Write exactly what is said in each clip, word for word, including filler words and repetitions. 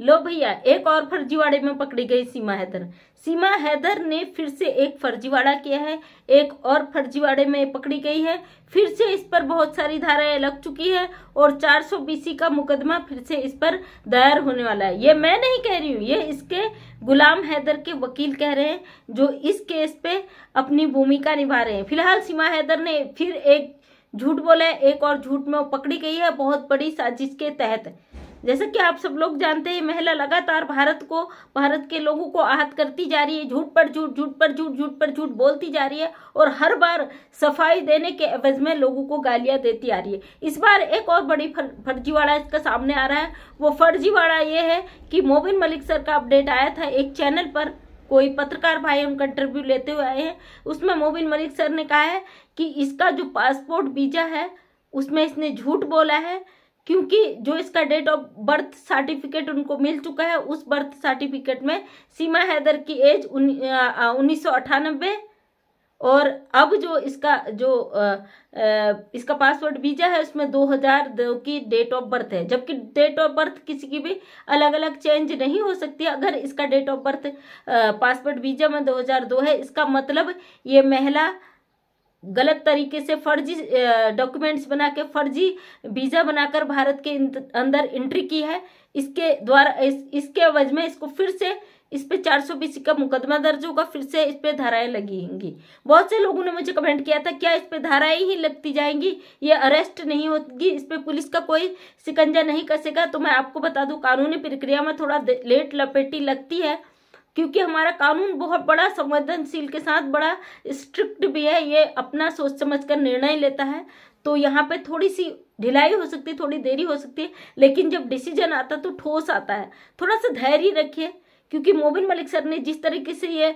लो भैया, एक और फर्जीवाड़े में पकड़ी गई सीमा हैदर। सीमा हैदर ने फिर से एक फर्जीवाड़ा किया है, एक और फर्जीवाड़े में पकड़ी गई है। फिर से इस पर बहुत सारी धाराएं लग चुकी है और चार सौ बीसी का मुकदमा फिर से इस पर दायर होने वाला है। ये मैं नहीं कह रही हूँ, ये इसके गुलाम हैदर के वकील कह रहे हैं जो इस केस पे अपनी भूमिका निभा रहे हैं। फिलहाल सीमा हैदर ने फिर एक झूठ बोला है, एक और झूठ में पकड़ी गई है बहुत बड़ी साजिश के तहत। जैसे कि आप सब लोग जानते हैं, महिला लगातार भारत को, भारत के लोगों को आहत करती जा रही है, झूठ पर झूठ, झूठ पर झूठ, झूठ पर झूठ बोलती जा रही है और हर बार सफाई देने के एवज में लोगों को गालियां देती आ रही है। इस बार एक और बड़ी फर, फर्जीवाड़ा इसका सामने आ रहा है। वो फर्जीवाड़ा ये है कि मोमिन मलिक सर का अपडेट आया था एक चैनल पर, कोई पत्रकार भाई उनका इंटरव्यू लेते हुए आए हैं। उसमें मोमिन मलिक सर ने कहा है कि इसका जो पासपोर्ट वीजा है उसमें इसने झूठ बोला है, क्योंकि जो इसका डेट ऑफ बर्थ सर्टिफिकेट उनको मिल चुका है, उस बर्थ सर्टिफिकेट में सीमा हैदर की एज उन्नीस सौ अट्ठानबे और अब जो इसका जो आ, आ, इसका पासवर्ड वीजा है उसमें दो हज़ार दो की डेट ऑफ बर्थ है, जबकि डेट ऑफ बर्थ किसी की भी अलग अलग चेंज नहीं हो सकती। अगर इसका date of birth password visa में दो हज़ार दो है, इसका मतलब ये महिला गलत तरीके से फर्जी डॉक्यूमेंट्स बना के, फर्जी वीजा बनाकर भारत के अंदर एंट्री की है। इसके द्वारा इस, इसके एवज में इसको फिर से इस पे चार सौ बीस का मुकदमा दर्ज होगा, फिर से इस पे धाराएं लगेंगी। बहुत से लोगों ने मुझे कमेंट किया था क्या इस पे धाराएं ही लगती जाएंगी, ये अरेस्ट नहीं होगी, इस पे पुलिस का कोई शिकंजा नहीं कसेगा। तो मैं आपको बता दूं, कानूनी प्रक्रिया में थोड़ा लेट लपेटी लगती है, क्योंकि हमारा कानून बहुत बड़ा संवेदनशील के साथ बड़ा स्ट्रिक्ट भी है, ये अपना सोच समझ कर निर्णय लेता है। तो यहाँ पे थोड़ी सी ढिलाई हो सकती है, थोड़ी देरी हो सकती है, लेकिन जब डिसीजन आता तो ठोस आता है। थोड़ा सा धैर्य रखिए, क्योंकि मोमिन मलिक सर ने जिस तरीके से ये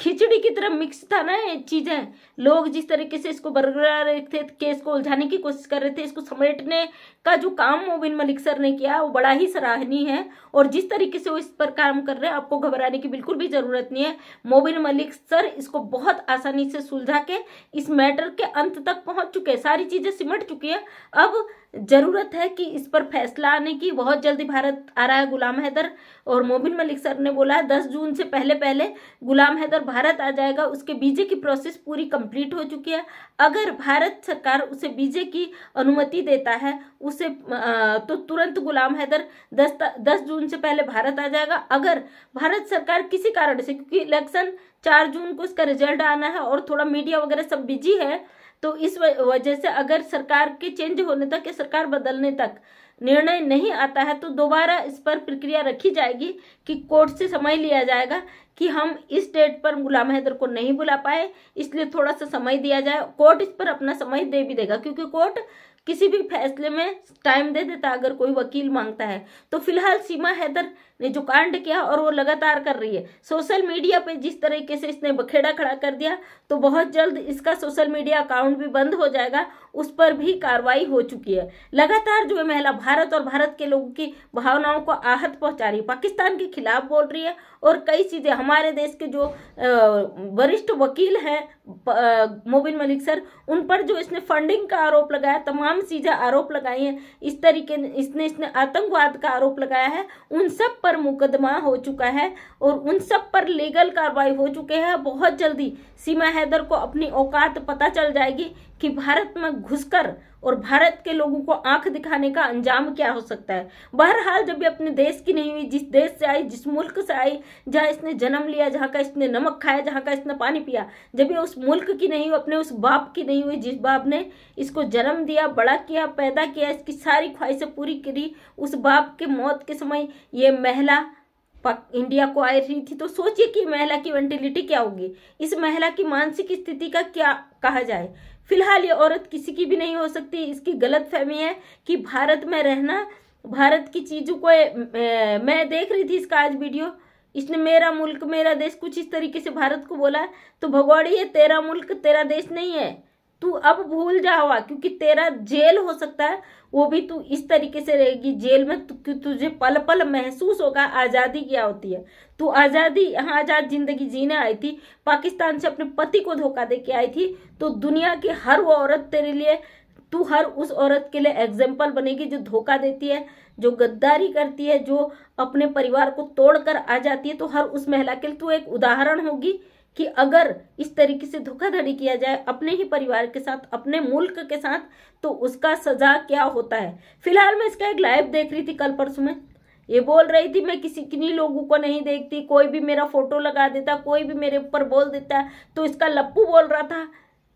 खिचड़ी की तरह मिक्स था ना ये चीज़ें, लोग जिस तरीके से इसको बरगला रहे थे, केस को उलझाने की कोशिश कर रहे थे, इसको समेटने का जो काम मोमिन मलिक सर ने किया वो बड़ा ही सराहनीय है। और जिस तरीके से वो इस पर काम कर रहे हैं, आपको घबराने की बिल्कुल भी ज़रूरत नहीं है। मोमिन मलिक सर इसको बहुत आसानी से सुलझा के इस मैटर के अंत तक पहुँच चुके हैं, सारी चीज़ें सिमट चुकी हैं। अब जरूरत है कि इस पर फैसला आने की। बहुत जल्दी भारत आ रहा है गुलाम हैदर, और मोमिन मलिक सर ने बोला है दस जून से पहले पहले गुलाम हैदर भारत आ जाएगा। उसके वीजे की प्रोसेस पूरी कंप्लीट हो चुकी है। अगर भारत सरकार उसे वीजे की अनुमति देता है उसे तो तुरंत गुलाम हैदर दस दस जून से पहले भारत आ जाएगा। अगर भारत सरकार किसी कारण से, क्योंकि इलेक्शन चार जून को उसका रिजल्ट आना है और थोड़ा मीडिया वगैरह सब बिजी है, तो इस वजह से अगर सरकार के चेंज होने तक या सरकार बदलने तक निर्णय नहीं आता है तो दोबारा इस पर प्रक्रिया रखी जाएगी कि कोर्ट से समय लिया जाएगा कि हम इस डेट पर गुलाम हैदर को नहीं बुला पाए, इसलिए थोड़ा सा समय दिया जाए। कोर्ट इस पर अपना समय दे भी देगा, क्योंकि कोर्ट किसी भी फैसले में टाइम दे देता अगर कोई वकील मांगता है। तो फिलहाल सीमा हैदर ने जो कांड किया और वो लगातार कर रही है, सोशल मीडिया पे जिस तरीके से इसने बखेड़ा खड़ा कर दिया, तो बहुत जल्द इसका सोशल मीडिया अकाउंट भी बंद हो जाएगा, उस पर भी कार्रवाई हो चुकी है। लगातार जो महिला भारत और भारत के लोगों की भावनाओं को आहत पहुंचा रही है, पाकिस्तान के खिलाफ बोल रही है और कई चीजें। हमारे देश के जो वरिष्ठ वकील हैं मोमिन मलिक सर, उन पर जो इसने फंडिंग का आरोप लगाया, तमाम चीजें आरोप लगाई हैं, इस तरीके इसने इसने आतंकवाद का आरोप लगाया है, उन सब पर मुकदमा हो चुका है और उन सब पर लीगल कार्रवाई हो चुके हैं। बहुत जल्दी सीमा हैदर को अपनी औकात पता चल जाएगी कि भारत में घुसकर और भारत के लोगों को आंख दिखाने का अंजाम क्या हो सकता है। बहरहाल जब ये अपने देश की नहीं हुई, जिस देश से आई, जिस मुल्क से आई, जहाँ इसने जन्म लिया, जहाँ का इसने नमक खाया, जहाँ का इसने पानी पिया, जब ये उस मुल्क की नहीं हुई, अपने उस बाप की नहीं हुई जिस बाप ने इसको जन्म दिया, बड़ा किया, पैदा किया, इसकी सारी ख्वाहिशें पूरी करी, उस बाप के मौत के समय ये महिला इंडिया को आ रही थी, तो सोचिए कि महिला की मेंटालिटी क्या होगी, इस महिला की मानसिक स्थिति का क्या कहा जाए। फिलहाल ये औरत किसी की भी नहीं हो सकती। इसकी गलतफहमी है कि भारत में रहना, भारत की चीज़ों को, मैं देख रही थी इसका आज वीडियो, इसने मेरा मुल्क मेरा देश कुछ इस तरीके से भारत को बोला, तो भगोड़ी है, तेरा मुल्क तेरा देश नहीं है, तू अब भूल जावा, क्योंकि तेरा जेल हो सकता है, वो भी तू इस तरीके से रहेगी जेल में, तु, तुझे पल पल महसूस होगा आज़ादी क्या होती है। तू आज़ादी, यहाँ आज़ाद जिंदगी जीने आई थी, पाकिस्तान से अपने पति को धोखा दे के आई थी, तो दुनिया की हर वो औरत तेरे लिए, तू हर उस औरत के लिए एग्जाम्पल बनेगी जो धोखा देती है, जो गद्दारी करती है, जो अपने परिवार को तोड़कर आ जाती है, तो हर उस महिला के लिए तो एक उदाहरण होगी कि अगर इस तरीके से धोखाधड़ी किया जाए अपने ही परिवार के साथ, अपने मुल्क के साथ, तो उसका सजा क्या होता है। फिलहाल मैं इसका एक लाइव देख रही थी कल परसों में, ये बोल रही थी मैं किसी किन्हीं लोगों को नहीं देखती, कोई भी मेरा फोटो लगा देता, कोई भी मेरे ऊपर बोल देता, तो इसका लप्पू बोल रहा था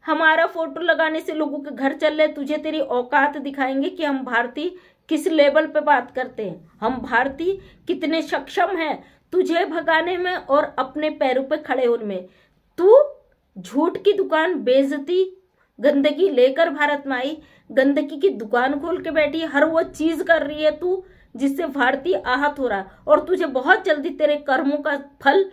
हमारा फोटो लगाने से लोगों के घर चल रहे, तुझे तेरी औकात दिखाएंगे कि हम भारतीय किस लेवल पे बात करते हैं, हम भारतीय कितने सक्षम हैं तुझे भगाने में और अपने पैरों पे खड़े होने में। तू झूठ की दुकान, बेइज्जती, गंदगी लेकर भारत में आई, गंदगी की दुकान खोल के बैठी, हर वो चीज कर रही है तू जिससे भारतीय आहत हो रहा है, और तुझे बहुत जल्दी तेरे कर्मों का फल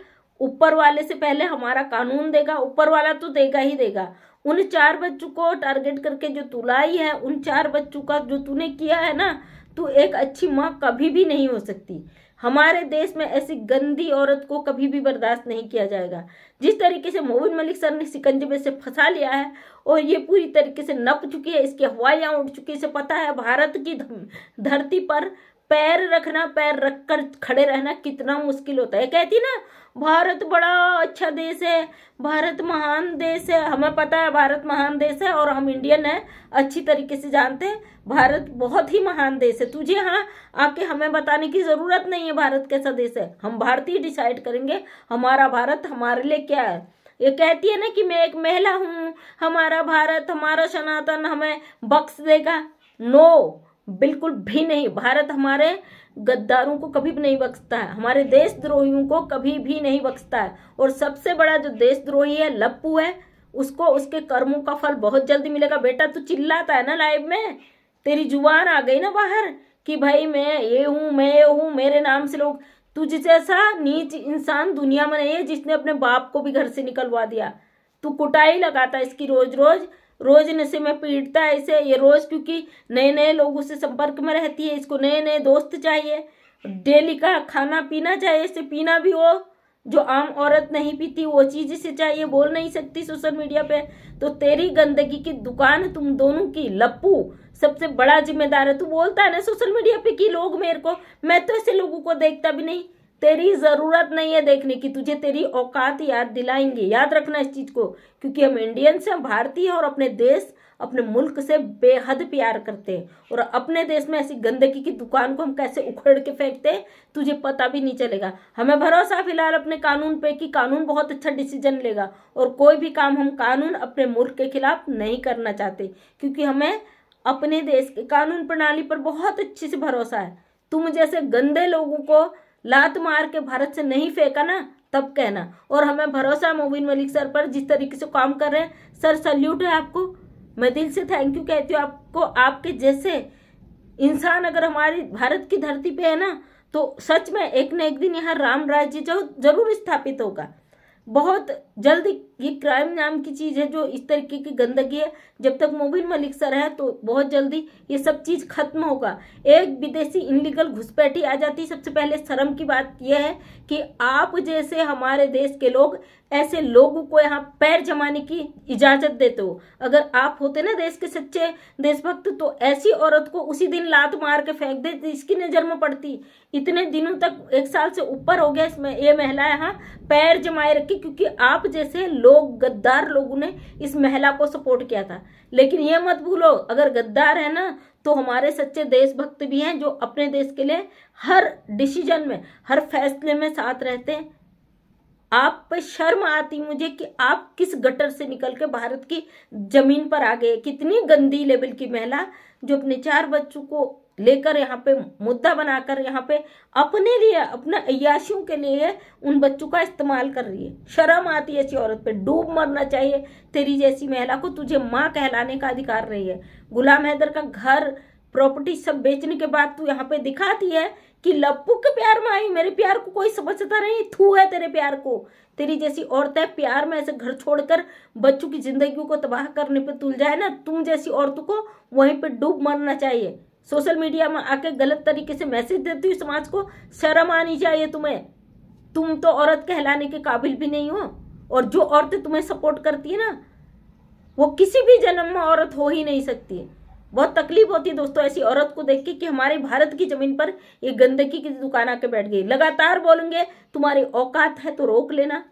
ऊपर वाले से पहले हमारा कानून देगा। ऊपर वाला तो देगा ही देगा। उन चार बच्चों को टारगेट करके जो तू लाई है, उन चार बच्चों का जो तूने किया है ना, तू एक अच्छी माँ कभी भी नहीं हो सकती। हमारे देश में ऐसी गंदी औरत को कभी भी बर्दाश्त नहीं किया जाएगा। जिस तरीके से मोमिन मलिक सर ने सिकंजे में से फंसा लिया है और ये पूरी तरीके से नप चुकी है, इसकी हवाइयाँ उड़ चुकी है। इसे पता है भारत की धरती पर पैर रखना, पैर रखकर खड़े रहना कितना मुश्किल होता है। कहती ना भारत बड़ा अच्छा देश है, भारत महान देश है। हमें पता है भारत महान देश है और हम इंडियन हैं, अच्छी तरीके से जानते हैं भारत बहुत ही महान देश है। तुझे यहाँ आके हमें बताने की जरूरत नहीं है भारत कैसा देश है। हम भारतीय डिसाइड करेंगे हमारा भारत हमारे लिए क्या है। ये कहती है ना कि मैं एक महिला हूँ, हमारा भारत, हमारा सनातन हमें बख्श देगा। नो, बिल्कुल भी नहीं। भारत हमारे गद्दारों को कभी भी नहीं बख्शता है, हमारे देशद्रोहियों को कभी भी नहीं बख्शता है। और सबसे बड़ा जो देशद्रोही है, लप्पू है, उसको उसके कर्मों का फल बहुत जल्दी मिलेगा। बेटा तू चिल्लाता है ना लाइव में, तेरी जुबान आ गई ना बाहर कि भाई मैं ये हूँ, मैं ये हूँ, मेरे नाम से लोग। तुझ जैसा नीच इंसान दुनिया में नहीं है जिसने अपने बाप को भी घर से निकलवा दिया। तू कुटाई लगाता है इसकी रोज रोज, रोज नशे में पीड़ता है इसे ये रोज, क्योंकि नए नए लोगों से संपर्क में रहती है, इसको नए नए दोस्त चाहिए, डेली का खाना पीना चाहिए इसे, पीना भी हो जो आम औरत नहीं पीती वो चीज इसे चाहिए, बोल नहीं सकती सोशल मीडिया पे। तो तेरी गंदगी की दुकान तुम दोनों की, लप्पू सबसे बड़ा जिम्मेदार है। तू बोलता है ना सोशल मीडिया पे कि लोग मेरे को, मैं तो ऐसे लोगों को देखता भी नहीं। तेरी जरूरत नहीं है देखने की, तुझे तेरी औकात याद दिलाएंगे। याद रखना इस चीज को, क्योंकि हम इंडियंस हैं, भारतीय हैं और अपने देश, अपने मुल्क से बेहद प्यार करते हैं। और अपने देश में ऐसी गंदगी की दुकान को हम कैसे उखड़ के फेंकते हैं तुझे पता भी नहीं चलेगा। हमें भरोसा फिलहाल अपने कानून पे कि कानून बहुत अच्छा डिसीजन लेगा। और कोई भी काम हम कानून अपने मुल्क के खिलाफ नहीं करना चाहते, क्योंकि हमें अपने देश के कानून प्रणाली पर बहुत अच्छे से भरोसा है। तुम जैसे गंदे लोगों को लात मार के भारत से नहीं फेंका ना, तब कहना। और हमें भरोसा है मोमिन मलिक सर पर, जिस तरीके से काम कर रहे हैं सर, सल्यूट है आपको। मैं दिल से थैंक यू कहती हूँ आपको। आपके जैसे इंसान अगर हमारी भारत की धरती पे है ना, तो सच में एक न एक दिन यहाँ राम राज्य जो जरूर स्थापित होगा। बहुत जल्दी ये क्राइम नाम की चीज़ है जो इस तरीके की गंदगी है, जब तक मोमिन मलिक सर है तो बहुत जल्दी ये सब चीज़ खत्म होगा। एक विदेशी इनलीगल घुसपैठी आ जाती। सबसे पहले शर्म की बात यह है कि आप जैसे हमारे देश के लोग ऐसे लोगों को यहाँ पैर जमाने की इजाज़त देते हो। अगर आप होते ना देश के सच्चे देशभक्त, तो ऐसी औरत को उसी दिन लात मार के फेंक देते, इसकी नज़र में पड़ती। इतने दिनों तक, एक साल से ऊपर हो गया इसमें, ये महिला यहाँ पैर जमाए रखी, क्योंकि आप जैसे लोग, गद्दार लोगों ने इस महिला को सपोर्ट किया था। लेकिन ये मत भूलो, अगर गद्दार है ना तो हमारे सच्चे देशभक्त भी हैं, जो अपने देश के लिए हर डिसीजन में, हर फैसले में साथ रहते हैं। आप पे शर्म आती मुझे कि आप किस गटर से निकल के भारत की जमीन पर आ गए। कितनी गंदी लेवल की महिला जो अपने चार बच्चों को लेकर यहाँ पे मुद्दा बनाकर यहाँ पे अपने लिए, अपना अय्याशियों के लिए उन बच्चों का इस्तेमाल कर रही है। शर्म आती है ऐसी औरत पे। डूब मरना चाहिए तेरी जैसी महिला को। तुझे माँ कहलाने का अधिकार नहीं है। गुलाम हैदर का घर, प्रॉपर्टी सब बेचने के बाद तू यहाँ पे दिखाती है कि लप्पू के प्यार में आई, मेरे प्यार को कोई समझता नहीं। थू है तेरे प्यार को। तेरी जैसी औरतें प्यार में ऐसे घर छोड़कर बच्चों की जिंदगी को तबाह करने पे तुल जाए ना, तुम जैसी औरतों को वहीं पे डूब मरना चाहिए। सोशल मीडिया में आके गलत तरीके से मैसेज देती हुई समाज को शर्म आनी चाहिए तुम्हें। तुम तो औरत कहलाने के काबिल भी नहीं हो। और जो औरतें तुम्हें सपोर्ट करती है ना, वो किसी भी जन्म में औरत हो ही नहीं सकती। बहुत तकलीफ होती है दोस्तों ऐसी औरत को देख के कि हमारे भारत की जमीन पर ये गंदगी की दुकान आके बैठ गई। लगातार बोलेंगे तुम्हारी औकात है तो रोक लेना,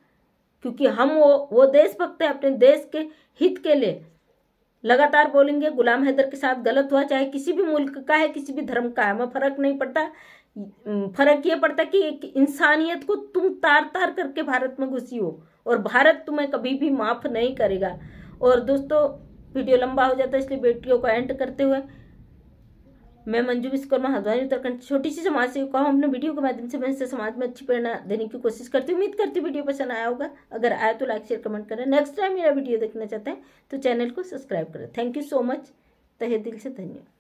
क्योंकि हम वो वो देशभक्त है अपने देश के हित के लिए। लगातार बोलेंगे गुलाम हैदर के साथ गलत हुआ, चाहे किसी भी मुल्क का है किसी भी धर्म का है, हमें फर्क नहीं पड़ता। फर्क ये पड़ता कि एक इंसानियत को तुम तार तार करके भारत में घुसी हो और भारत तुम्हें कभी भी माफ नहीं करेगा। और दोस्तों वीडियो लंबा हो जाता है इसलिए बेटियों को एंड करते हुए, मैं मंजू विश्वकर्मा हल्द्वानी उत्तराखंड छोटी सी समाज से कहूँ, अपने वीडियो के माध्यम से मैं इससे समाज में अच्छी प्रेरणा देने की कोशिश करती हूँ। उम्मीद करती हूँ वीडियो पसंद आया होगा, अगर आया तो लाइक शेयर कमेंट करें। नेक्स्ट टाइम मेरा वीडियो देखना चाहते हैं तो चैनल को सब्सक्राइब करें। थैंक यू सो मच, तहे दिल से धन्यवाद।